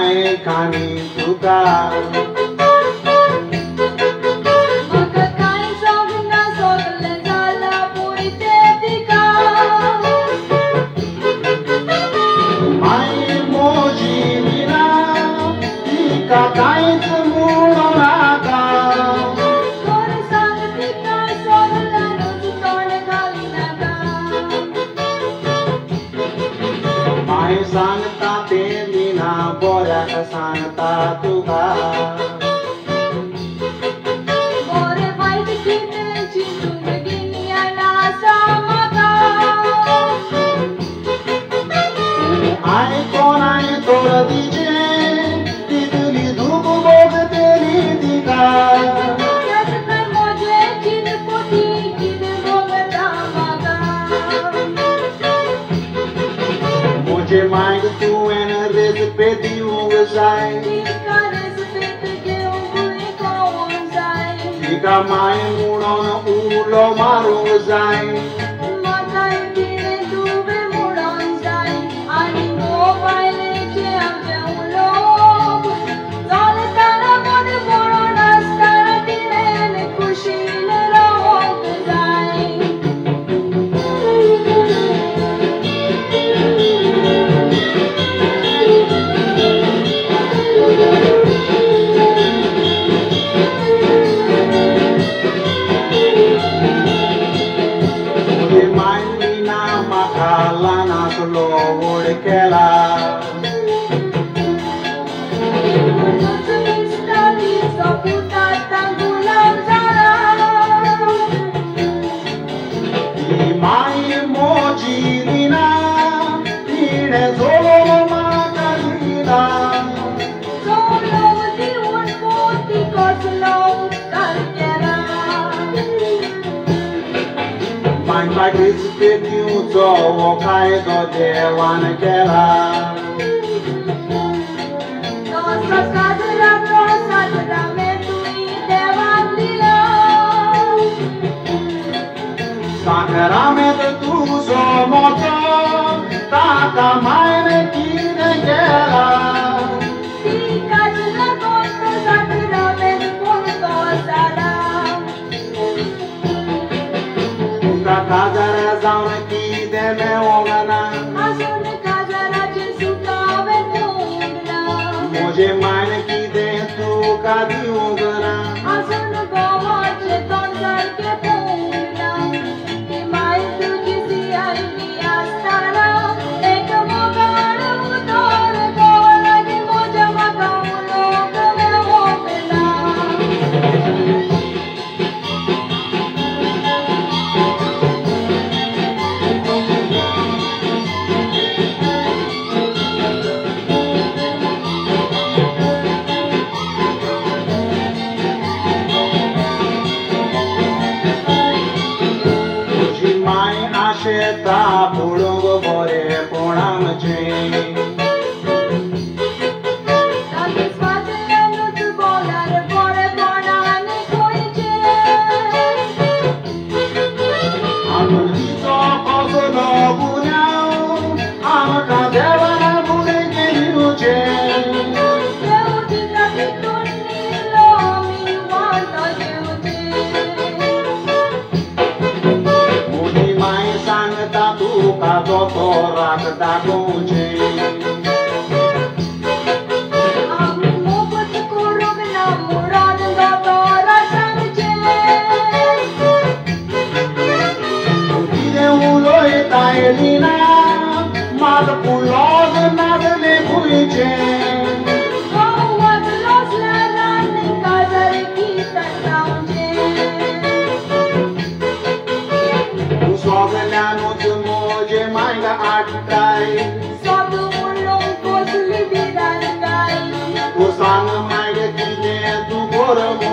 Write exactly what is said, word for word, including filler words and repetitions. mae kani tuka. Santa Termina, bora Santa Tuga. Bora vai de Guiné, de Lula, Guiné, na Samaga. Ai, cona, e toda de Gê, de Tuli, do Boga, Teridica. Mujhe mai tu en respeti unzai, tika respeti ke unko unzai, tika mai munon ulo maruzai, matai dile tuve munon zai, ani mobile ke ambe ulo, dole tara mode borona stara dile ne kushile roh zai. Mai respeti unzo o caido de wanakela. Nossa cadra nossa tramento e devandila. Sacramento tu so moto, tata mai ne kinegela. Cazara zaune ki de me ogana, azune cazara jesu kave me ogana. Mujhe maine ki de tu kadi ogana, azune goma che tonzar ke puna. Ki mai tu kisi aini astara, ek mogar udor gola ki mujhe makamulo kave ogana. Sheta pulung bore ponam che. Tanti spate nut bolar bore bonan koi che. Amar so kono bunao, amka devana bune kiriu che. Deu dina kituni lo mi mano deu che. Muni mai tu ca dotorat da cuce. Amu mopat curug na murad dotorat sanche. Tine uloi taelina, mad puloz mad le cuice. Gauat los la ran cazare kita saunce. Usogleanu Manga atai, sado mulon kos libidai. Usana mai de kine tu boram.